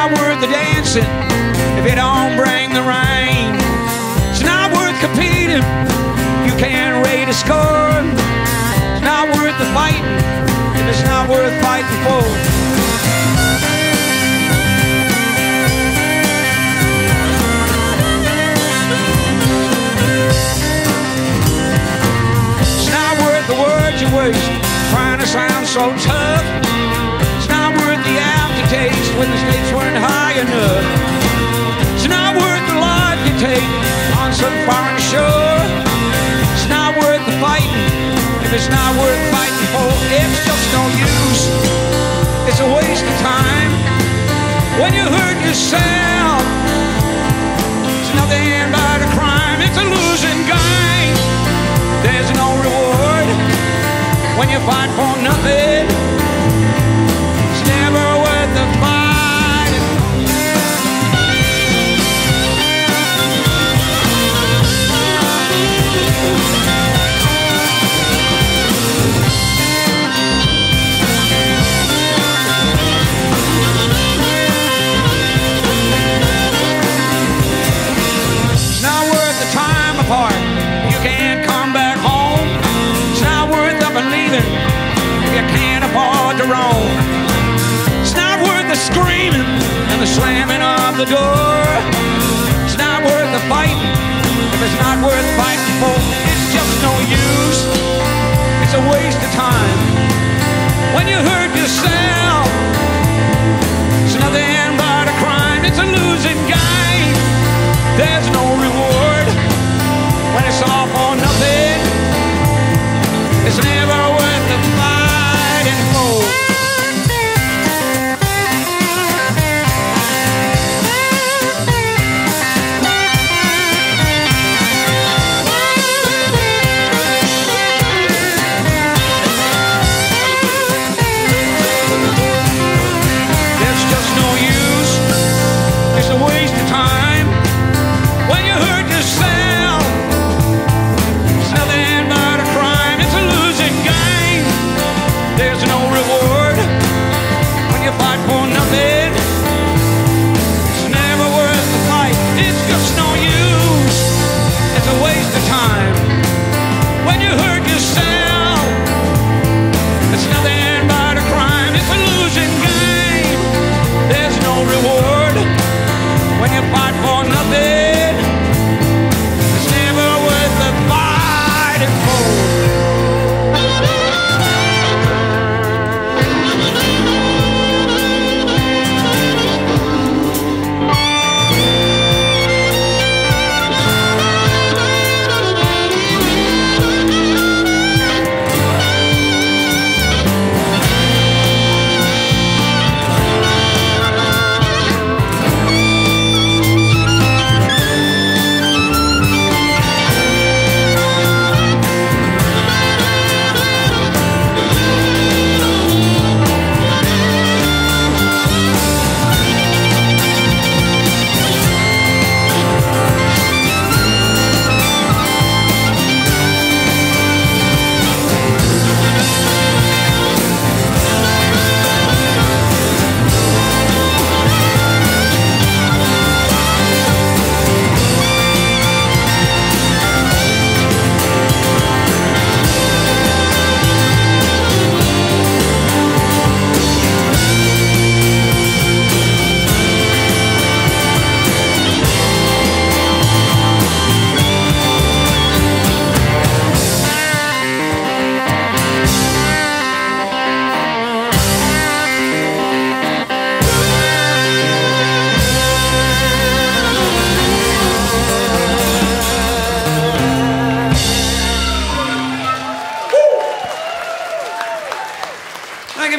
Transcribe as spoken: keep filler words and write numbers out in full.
not worth the dancing if it don't bring the rain. It's not worth competing if you can't rate a score. It's not worth the fighting if it's not worth fighting for. Trying to sound so tough. It's not worth the aftertaste when the stakes weren't high enough. It's not worth the life you take on some foreign shore. It's not worth the fighting if it's not worth fighting for. It's just no use. It's a waste of time. When you hurt yourself, it's nothing but a crime. It's a losing game. There's no reward when you fight for nothing. It's never worth the fight. It's not worth the time apart. You can't come back home. It's not worth up and leaving. It's not worth the screaming and the slamming of the door. It's not worth the fighting if it's not worth fighting for. It's just no use. It's a waste of time. When you hurt yourself, it's nothing but a crime. It's a losing game. There's no reward when it's all for nothing. It's never worth the fight. Thank you